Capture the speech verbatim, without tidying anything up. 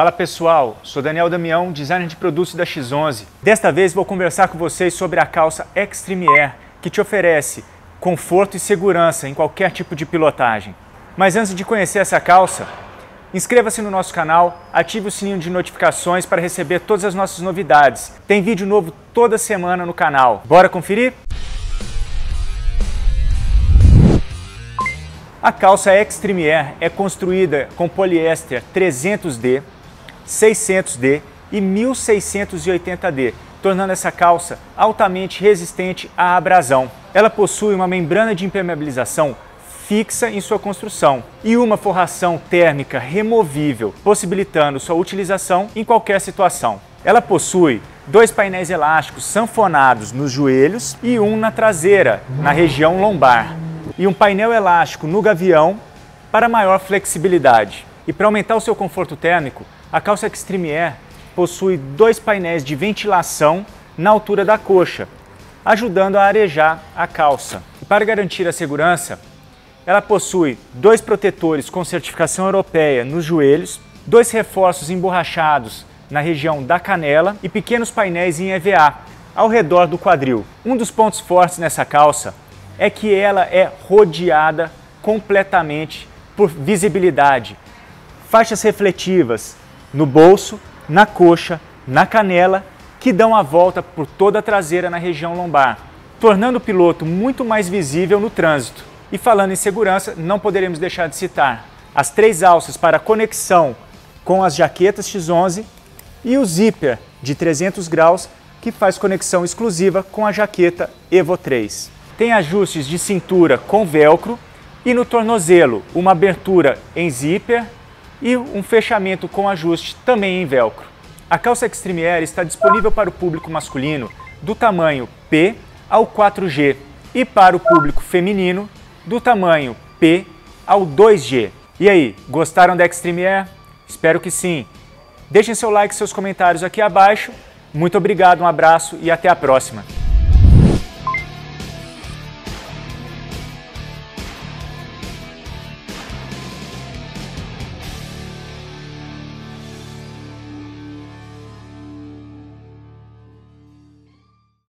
Fala pessoal, sou Daniel Damião, designer de produtos da X onze. Desta vez vou conversar com vocês sobre a calça Extreme Air, que te oferece conforto e segurança em qualquer tipo de pilotagem. Mas antes de conhecer essa calça, inscreva-se no nosso canal, ative o sininho de notificações para receber todas as nossas novidades. Tem vídeo novo toda semana no canal. Bora conferir? A calça Extreme Air é construída com poliéster trezentos D, seiscentos D e mil seiscentos e oitenta D, tornando essa calça altamente resistente à abrasão. Ela possui uma membrana de impermeabilização fixa em sua construção e uma forração térmica removível, possibilitando sua utilização em qualquer situação. Ela possui dois painéis elásticos sanfonados nos joelhos e um na traseira, na região lombar, e um painel elástico no gavião para maior flexibilidade. E para aumentar o seu conforto térmico, a calça Extreme Air possui dois painéis de ventilação na altura da coxa, ajudando a arejar a calça. E para garantir a segurança, ela possui dois protetores com certificação europeia nos joelhos, dois reforços emborrachados na região da canela e pequenos painéis em E V A ao redor do quadril. Um dos pontos fortes nessa calça é que ela é rodeada completamente por visibilidade. Faixas refletivas no bolso, na coxa, na canela, que dão a volta por toda a traseira na região lombar, tornando o piloto muito mais visível no trânsito. E falando em segurança, não poderemos deixar de citar as três alças para conexão com as jaquetas X onze e o zíper de trezentos graus que faz conexão exclusiva com a jaqueta Evo três. Tem ajustes de cintura com velcro e no tornozelo uma abertura em zíper e um fechamento com ajuste também em velcro. A calça Extreme Air está disponível para o público masculino do tamanho P ao quatro G e para o público feminino do tamanho P ao dois G. E aí, gostaram da Extreme Air? Espero que sim. Deixem seu like e seus comentários aqui abaixo. Muito obrigado, um abraço e até a próxima.